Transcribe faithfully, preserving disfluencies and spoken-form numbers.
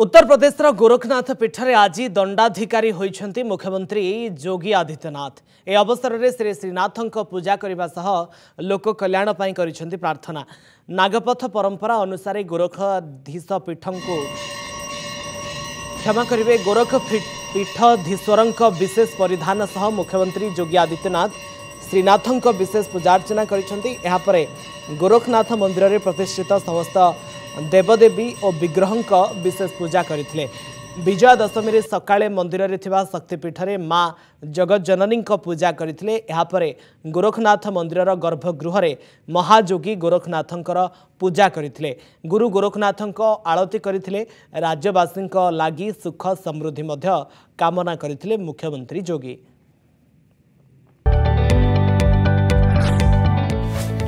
उत्तर प्रदेश गोरखनाथ पीठ में आज दंडाधिकारी होइछन्ति मुख्यमंत्री योगी आदित्यनाथ। ए अवसर में श्री श्रीनाथ पूजा करने सह लोक कल्याण पाई करिछन्ति प्रार्थना। नागपथ परंपरा अनुसार गोरखाधीश पीठ को क्षमा करेंगे गोरख पीठाधीश्वर विशेष परिधान सह मुख्यमंत्री योगी आदित्यनाथ श्रीनाथ विशेष पूजार्चना करिछन्ति। एहा परे गोरखनाथ मंदिर में प्रतिष्ठित समस्त देवदेवी और विग्रह विशेष पूजा करते। विजया दशमी सकाले मंदिर में शक्तिपीठ में माँ जगत जननी पूजा करते। यापर गोरखनाथ मंदिर गर्भगृह में महायोगी गोरखनाथ पूजा करते। गुरु गोरखनाथ आरती करते। राज्यवासी लागी सुख समृद्धि कामना करते मुख्यमंत्री योगी।